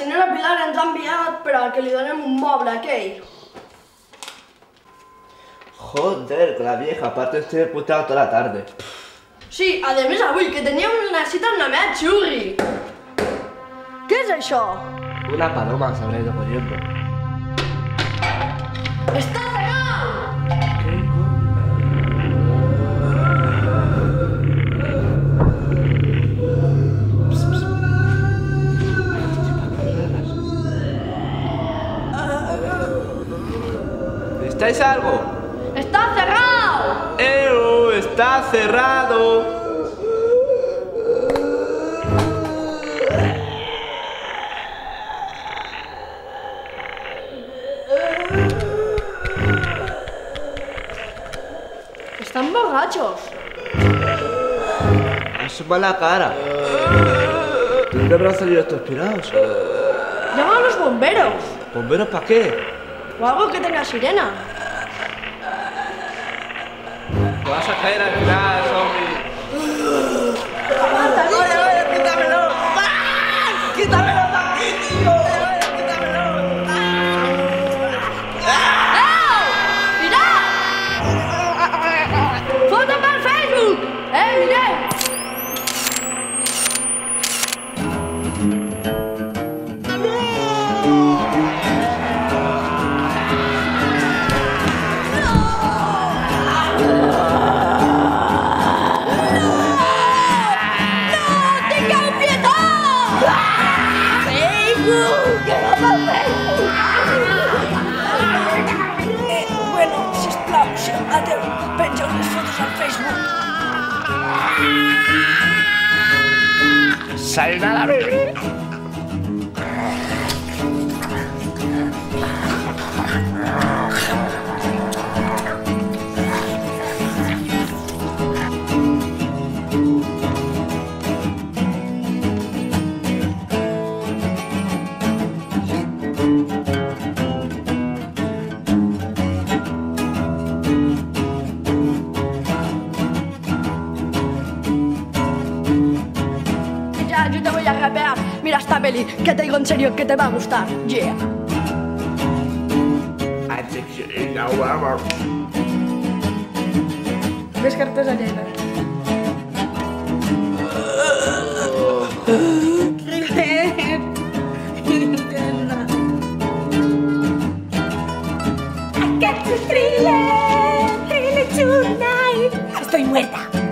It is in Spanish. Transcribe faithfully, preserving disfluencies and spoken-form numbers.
si no la Pilar ens ha enviat per a que li donem un moble aquell. Joder, con la vieja, aparte estoy puteado toda la tarde. Sí, además avui, que tenia una cita amb la meva xurri. Què és això? Una paloma, sabré yo, por ejemplo. ¡Está cerrado! ¿Qué? ¿Estáis algo? ¡Está cerrado! ¡Eo! ¡Está cerrado! ¡Están borrachos! ¡Asuma la cara! ¿Dónde habrán salido estos pirados? ¡Llama a los bomberos! ¿Bomberos para qué? O algo que tenga sirena. Te vas a caer al final, zombie. ¡Aguanta, vale, vale, quítamelo! ¡Ah! ¡Quítamelo de aquí, tío! ¡Vale, quítamelo! ¡Ah! ¡Ah! ¡Eh! ¡Mirad! ¡Foto para el Facebook! ¡Eh, mirad! ¡Salva la bebé! Yo te voy a rapear, mira esta peli, que te digo en serio que te va a gustar, yeah. ¿Ves cartas allá? Estoy muerta.